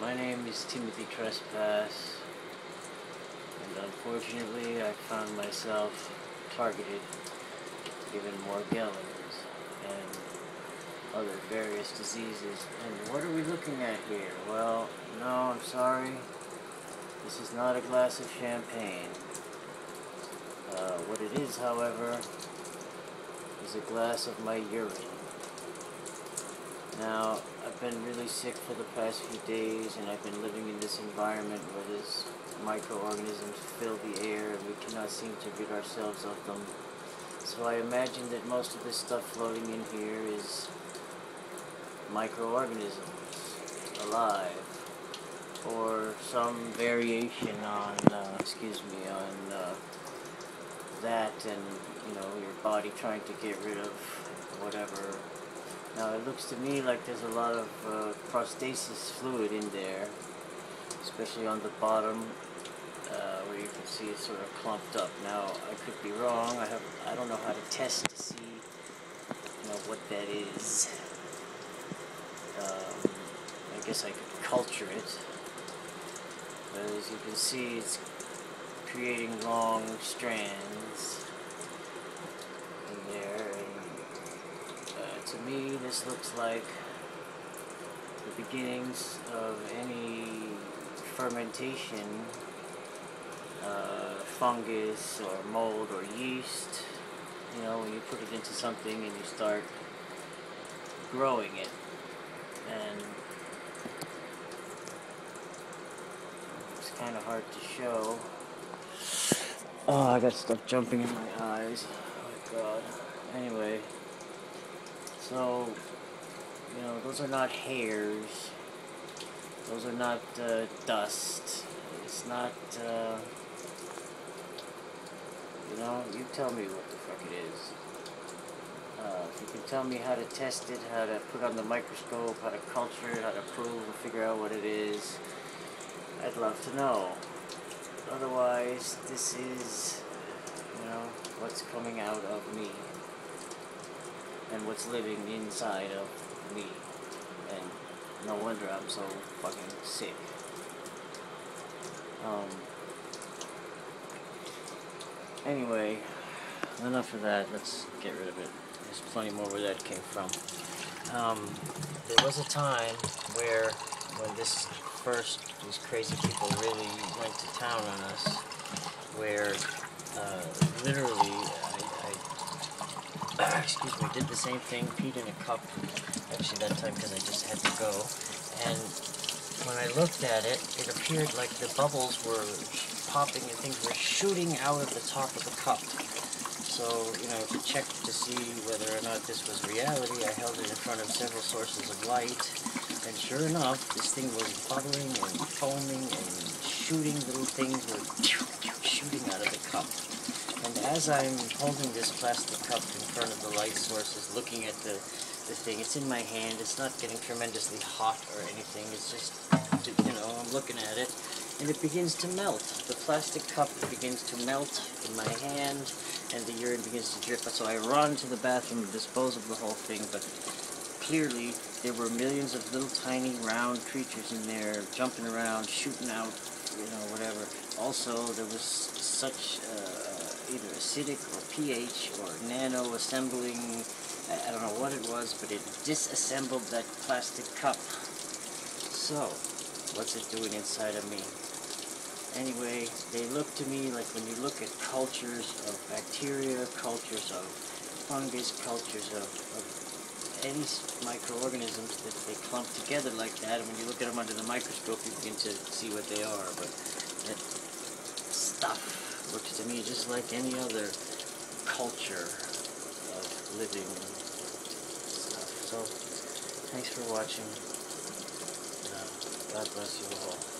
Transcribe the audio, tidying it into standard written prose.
My name is Timothy Trespass, and unfortunately I found myself targeted, given Morgellons and other various diseases. And what are we looking at here? Well, no, I'm sorry. This is not a glass of champagne. What it is, however, is a glass of my urine. Now, I've been really sick for the past few days, and I've been living in this environment where these microorganisms fill the air, and we cannot seem to rid ourselves of them. So I imagine that most of this stuff floating in here is microorganisms, alive, or some variation on, that, and, you know, your body trying to get rid of whatever. Now, it looks to me like there's a lot of prostasis fluid in there, especially on the bottom, where you can see it's sort of clumped up. Now, I could be wrong. I don't know how to test to see, you know, what that is. I guess I could culture it, but as you can see, it's creating long strands in there, and to me this looks like the beginnings of any fermentation, fungus or mold or yeast. You know, when you put it into something and you start growing it, and it's kind of hard to show. Oh, I got stuff jumping in my eyes. Oh my god. Anyway, so, you know, those are not hairs. Those are not dust. It's not, you know, you tell me what the fuck it is. If you can tell me how to test it, how to put on the microscope, how to culture it, how to prove and figure out what it is, I'd love to know. Otherwise, this is, you know, what's coming out of me, and what's living inside of me, and no wonder I'm so fucking sick. Anyway, enough of that, let's get rid of it. There's plenty more where that came from. There was a time where, when this first, these crazy people really went to town on us, where literally I excuse me, did the same thing, peed in a cup, actually that time because I just had to go, and when I looked at it, it appeared like the bubbles were popping and things were shooting out of the top of the cup. So, you know, to check to see whether or not this was reality, I held it in front of several sources of light. And sure enough, this thing was bubbling and foaming and shooting, little things were shooting out of the cup. And as I'm holding this plastic cup in front of the light sources, looking at the thing, it's in my hand, it's not getting tremendously hot or anything, it's just, you know, I'm looking at it, and it begins to melt. The plastic cup begins to melt in my hand, and the urine begins to drip. So I run to the bathroom to dispose of the whole thing, but clearly, there were millions of little tiny round creatures in there, jumping around, shooting out, you know, whatever. Also, there was such either acidic or pH or nano assembling, I don't know what it was, but it disassembled that plastic cup. So, what's it doing inside of me? Anyway, they look to me like when you look at cultures of bacteria, cultures of fungus, cultures of any microorganisms that they clump together like that, and when you look at them under the microscope, you begin to see what they are. But that stuff looks to me just like any other culture of living stuff. So, thanks for watching. God bless you all.